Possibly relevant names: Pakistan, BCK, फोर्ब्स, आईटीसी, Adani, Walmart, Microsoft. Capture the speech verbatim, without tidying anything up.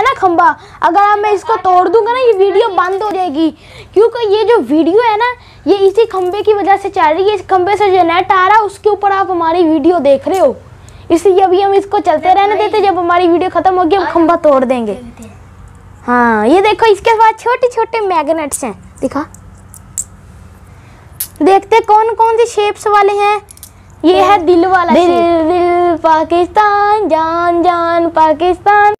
है ना खंबा, अगर मैं इसको तोड़ दूंगा ना ये वीडियो बंद हो जाएगी, क्योंकि ये जो वीडियो है ना ये इसी खंबे की वजह से चल रही है। इस खंबे से जो नेट आ रहा है उसके ऊपर आप हमारी वीडियो देख रहे हो, इसलिए अभी हम इसको चलते रहने देते, जब हमारी वीडियो खत्म होगी हम खंबा तोड़ देंगे। हाँ ये देखो, इसके बाद छोटे छोटे मैग्नेट्स हैं, दिखा, देखते कौन कौन से शेप्स वाले हैं। ये है दिल वाला दिल, दिल पाकिस्तान, जान जान पाकिस्तान।